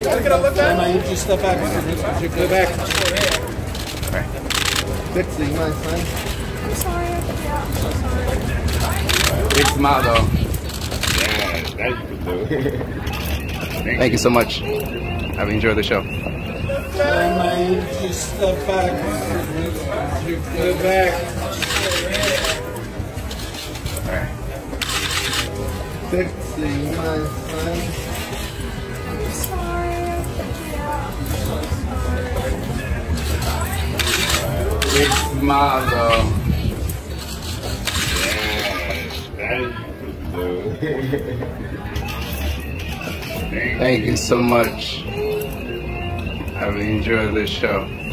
You just step back. You go back. Fix it, you mind, son? I'm sorry. Yeah, I'm so sorry. Big smile, though. Yeah, that you can do. Thank you so much. I've enjoyed the show. You just step back. You go back. Fix it, you mind, son? I'm sorry. Big smile, though. Thank you so much. I've enjoyed this show.